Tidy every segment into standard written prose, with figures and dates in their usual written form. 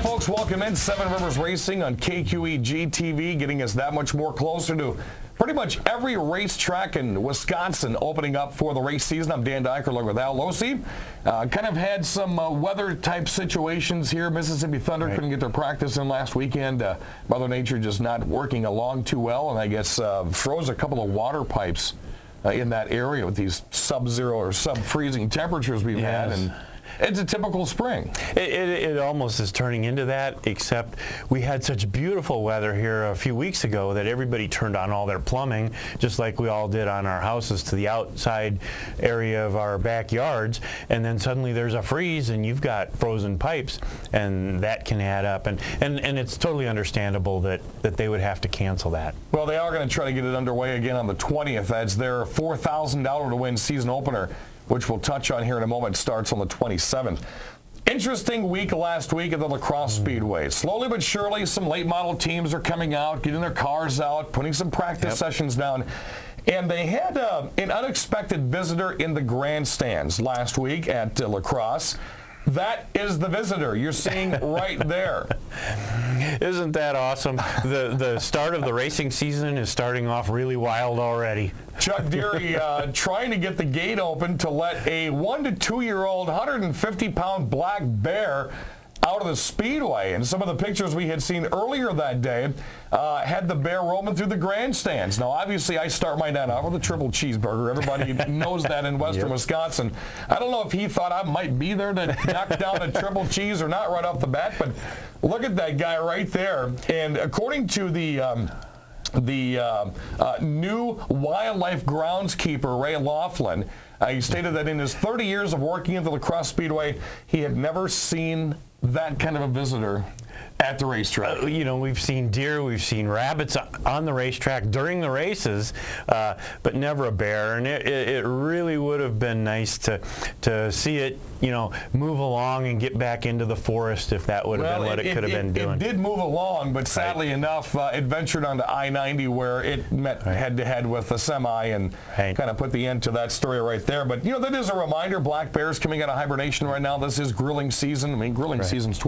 right, folks, welcome in. Seven Rivers Racing on KQEG-TV, getting us that much more closer to pretty much every racetrack in Wisconsin opening up for the race season. I'm Dan Deicher along with Al Locy. Kind of had some weather-type situations here. Mississippi Thunder couldn't get their practice in last weekend. Mother Nature just not working along too well, and I guess froze a couple of water pipes in that area with these sub-zero or sub-freezing temperatures we've had. And it's a typical spring. It almost is turning into that, except we had such beautiful weather here a few weeks ago that everybody turned on all their plumbing, just like we all did on our houses, to the outside area of our backyards, and then suddenly there's a freeze and you've got frozen pipes, and that can add up. And it's totally understandable that they would have to cancel that. Well, they are going to try to get it underway again on the 20th. That's their $4,000 to win season opener, which we'll touch on here in a moment, starts on the 27th. Interesting week last week at the La Crosse Speedway. Slowly but surely, some late model teams are coming out, getting their cars out, putting some practice sessions down. And they had an unexpected visitor in the grandstands last week at La Crosse. That is the visitor you're seeing right there. Isn't that awesome? The start of the racing season is starting off really wild already. Chuck Deary trying to get the gate open to let a 1- to 2-year-old 150-pound black bear out of the speedway, and some of the pictures we had seen earlier that day had the bear roaming through the grandstands. Now, obviously, I start my night off with a triple cheeseburger. Everybody knows that in western Wisconsin. I don't know if he thought I might be there to knock down a triple cheese or not right off the bat, but look at that guy right there. And according to the new wildlife groundskeeper, Ray Laughlin, he stated that in his 30 years of working at the La Crosse Speedway, he had never seen that kind of a visitor at the racetrack. You know, we've seen deer, we've seen rabbits on the racetrack during the races, but never a bear. And it really would have been nice to see it, you know, move along and get back into the forest if that would have been what it could have been doing. It did move along, but sadly enough, it ventured onto I-90 where it met head-to-head with a semi and kind of put the end to that story right there. But, you know, that is a reminder. Black bears coming out of hibernation right now. This is grilling season. I mean, grilling season's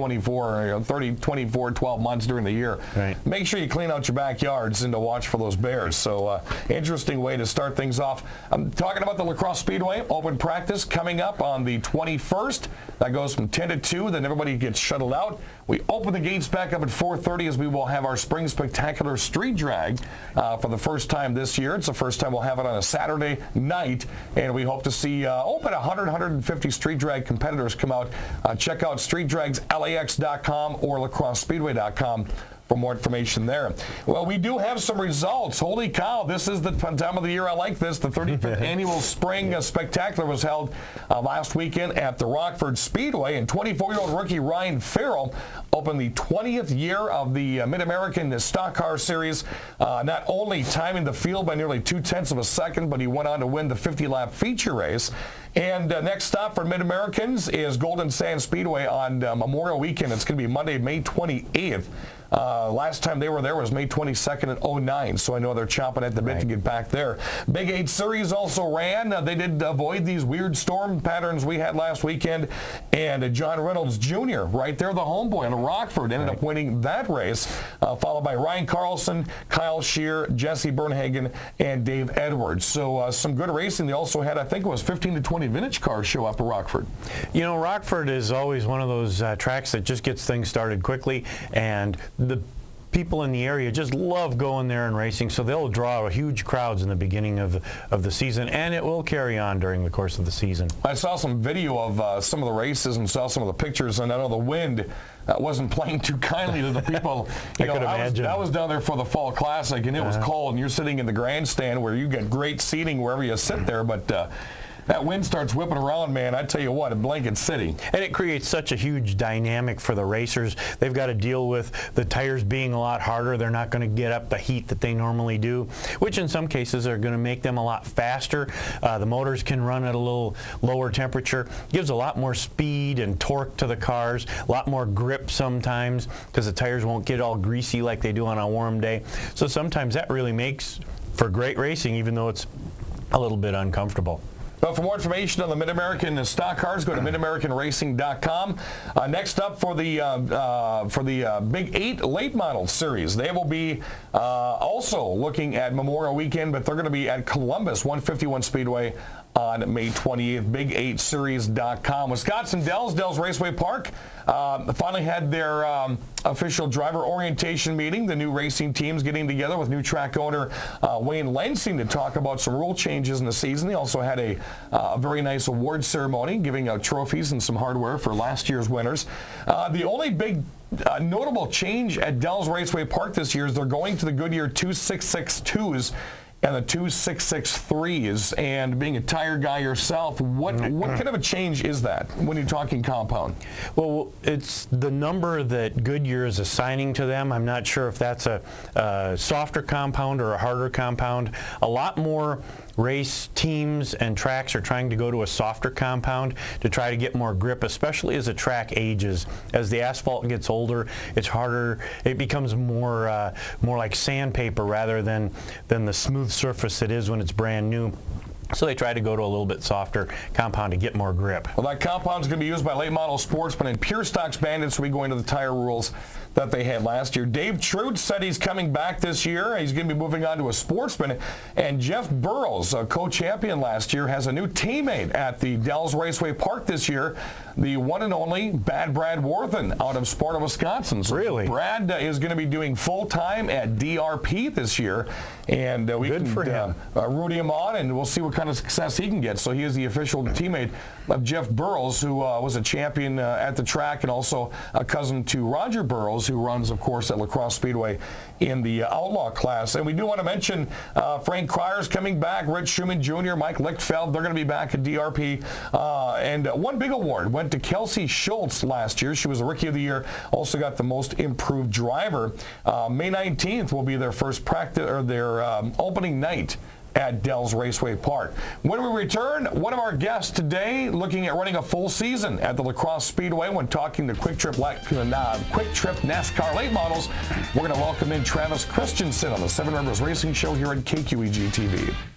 12 months during the year. Make sure you clean out your backyards and to watch for those bears. So interesting way to start things off. I'm talking about the La Crosse Speedway open practice coming up on the 21st. That goes from 10 to 2. Then everybody gets shuttled out. We open the gates back up at 4:30 as we will have our Spring Spectacular Street Drag for the first time this year. It's the first time we'll have it on a Saturday night, and we hope to see open 100, 150 street drag competitors come out. Check out streetdragslax.com or lacrossespeedway.com for more information there. Well, we do have some results. Holy cow, this is the time of the year I like this. The 35th Annual Spring Spectacular was held last weekend at the Rockford Speedway, and 24-year-old rookie Ryan Farrell opened the 20th year of the Mid-American Stock Car Series, not only timing the field by nearly 0.2 seconds, but he went on to win the 50-lap feature race. And next stop for Mid-Americans is Golden Sand Speedway on Memorial Weekend. It's going to be Monday, May 28th. Last time they were there was May 22nd at 09, so I know they're chomping at the bit to get back there. Big 8 Series also ran. They did avoid these weird storm patterns we had last weekend, and John Reynolds Jr., right there, the homeboy in Rockford, ended up winning that race, followed by Ryan Carlson, Kyle Shear, Jesse Bernhagen, and Dave Edwards. So some good racing. They also had, I think it was 15 to 20 vintage cars show up at Rockford. You know, Rockford is always one of those tracks that just gets things started quickly, and the people in the area just love going there and racing, so they'll draw huge crowds in the beginning of the season, and it will carry on during the course of the season. I saw some video of some of the races and saw some of the pictures, and I know the wind wasn't playing too kindly to the people. You know, I was down there for the Fall Classic, and it was cold, and you're sitting in the grandstand where you get great seating wherever you sit there, but that wind starts whipping around, man. I tell you what, a blanket city. And it creates such a huge dynamic for the racers. They've got to deal with the tires being a lot harder. They're not going to get up the heat that they normally do, which in some cases are going to make them a lot faster. The motors can run at a little lower temperature. Gives a lot more speed and torque to the cars, a lot more grip sometimes because the tires won't get all greasy like they do on a warm day. So sometimes that really makes for great racing, even though it's a little bit uncomfortable. But for more information on the Mid-American Stock Cars, go to midamericanracing.com. Next up for the Big 8 Late Model Series, they will be also looking at Memorial Weekend, but they're going to be at Columbus 151 Speedway on May 28th, Big8Series.com. Wisconsin Dells, Dells Raceway Park, finally had their official driver orientation meeting. The new racing teams getting together with new track owner Wayne Lansing to talk about some rule changes in the season. They also had a very nice award ceremony, giving out trophies and some hardware for last year's winners. The only big notable change at Dells Raceway Park this year is they're going to the Goodyear 2662s and the 2663s, and being a tire guy yourself, what kind of a change is that when you're talking compound? Well, it's the number that Goodyear is assigning to them. I'm not sure if that's a softer compound or a harder compound. A lot more race teams and tracks are trying to go to a softer compound to try to get more grip, especially as the track ages. As the asphalt gets older, it's harder. It becomes more like sandpaper rather than the smooth surface it is when it's brand new. So they try to go to a little bit softer compound to get more grip. Well, that compound is going to be used by late model sportsmen and pure stocks bandits. We go into the tire rules that they had last year. Dave Trude said he's coming back this year. He's going to be moving on to a sportsman. And Jeff Burroughs, a co-champion last year, has a new teammate at the Dells Raceway Park this year, the one and only Bad Brad Worthen out of Sparta, Wisconsin. So really? Brad is going to be doing full-time at DRP this year. And we Good can for him. Root him on, and we'll see what kind of success he can get. So he is the official teammate of Jeff Burroughs, who was a champion at the track, and also a cousin to Roger Burroughs, who runs, of course, at La Crosse Speedway in the outlaw class. And we do want to mention Frank Cryer coming back, Rich Schumann Jr., Mike Lichtfeld. They're going to be back at DRP. And one big award went to Kelsey Schultz last year. She was a Rookie of the Year, also got the Most Improved Driver. May 19th will be their first practice, or their opening night at Dells Raceway Park. When we return, one of our guests today looking at running a full season at the La Crosse Speedway when talking to Quick Trip NASCAR late models. We're going to welcome in Travis Christensen on the Seven Rivers Racing Show here at KQEG-TV.